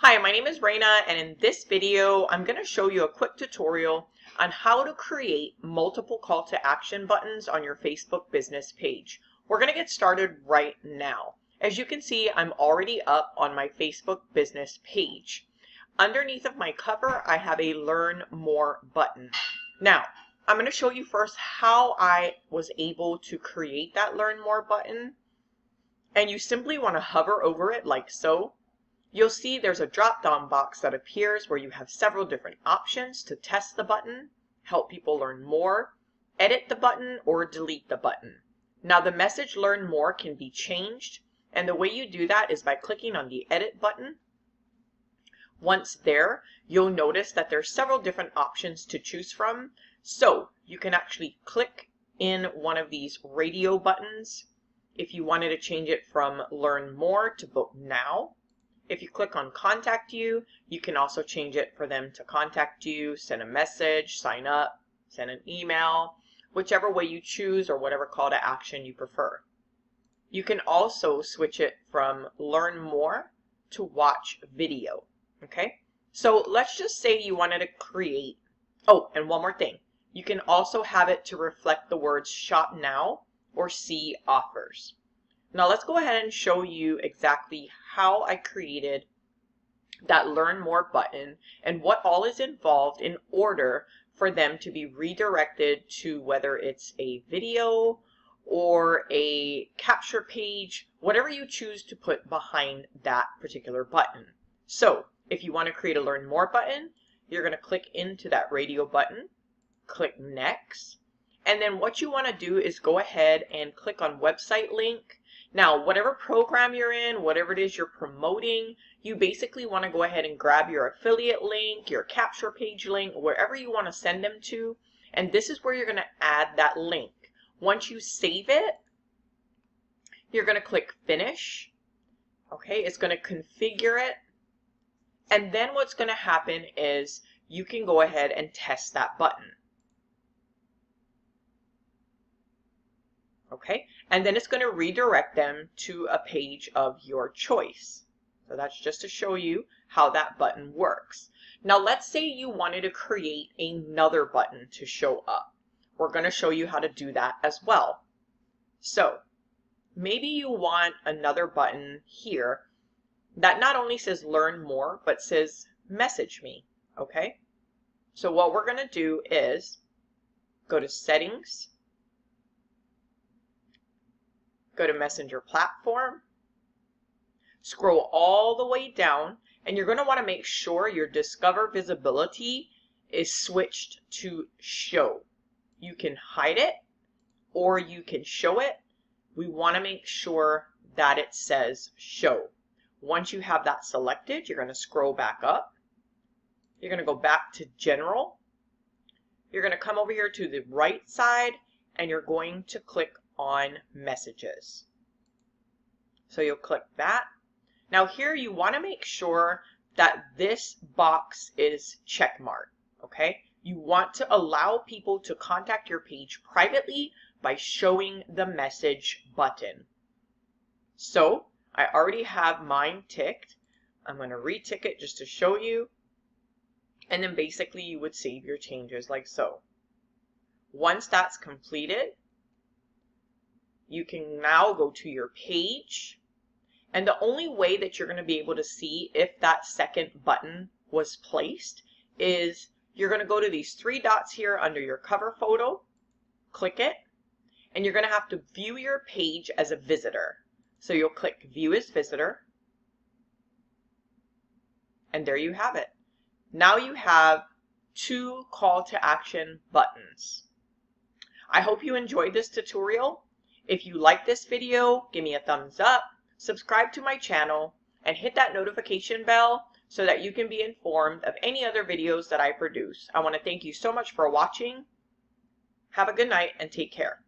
Hi, my name is Reina, and in this video, I'm going to show you a quick tutorial on how to create multiple call to action buttons on your Facebook business page. We're going to get started right now. As you can see, I'm already up on my Facebook business page. Underneath of my cover, I have a Learn More button. Now, I'm going to show you first how I was able to create that Learn More button. And you simply want to hover over it like so. You'll see there's a drop-down box that appears where you have several different options to test the button, help people learn more, edit the button, or delete the button. Now the message Learn More can be changed, and the way you do that is by clicking on the Edit button. Once there, you'll notice that there's several different options to choose from, so you can actually click in one of these radio buttons if you wanted to change it from Learn More to Book Now. If you click on Contact You, you can also change it for them to contact you, send a message, sign up, send an email, whichever way you choose or whatever call to action you prefer. You can also switch it from Learn More to Watch Video, okay? So let's just say you wanted to create, oh, and one more thing. You can also have it to reflect the words Shop Now or See Offers. Now let's go ahead and show you exactly how I created that Learn More button and what all is involved in order for them to be redirected to whether it's a video or a capture page, whatever you choose to put behind that particular button. So if you want to create a Learn More button, you're going to click into that radio button, click Next, and then what you want to do is go ahead and click on Website Link. Now, whatever program you're in, whatever it is you're promoting, you basically want to go ahead and grab your affiliate link, your capture page link, wherever you want to send them to. And this is where you're going to add that link. Once you save it, you're going to click Finish. Okay, it's going to configure it. And then what's going to happen is you can go ahead and test that button. Okay, and then it's going to redirect them to a page of your choice. So that's just to show you how that button works. Now let's say you wanted to create another button to show up. We're going to show you how to do that as well. So maybe you want another button here that not only says Learn More, but says Message Me, okay? So what we're going to do is go to Settings, go to Messenger Platform, scroll all the way down, and you're going to want to make sure your Discover Visibility is switched to Show. You can hide it or you can show it. We want to make sure that it says Show. Once you have that selected, you're going to scroll back up. You're going to go back to General. You're going to come over here to the right side, and you're going to click on Messages. So you'll click that. Now here you want to make sure that this box is checkmarked, okay? You want to allow people to contact your page privately by showing the message button. So I already have mine ticked. I'm going to retick it just to show you. And then basically you would save your changes like so. Once that's completed, you can now go to your page, and the only way that you're going to be able to see if that second button was placed is you're going to go to these three dots here under your cover photo, click it, and you're going to have to view your page as a visitor. So you'll click View as Visitor, and there you have it. Now you have two call to action buttons. I hope you enjoyed this tutorial. If you like this video, give me a thumbs up, subscribe to my channel, and hit that notification bell so that you can be informed of any other videos that I produce. I want to thank you so much for watching. Have a good night and take care.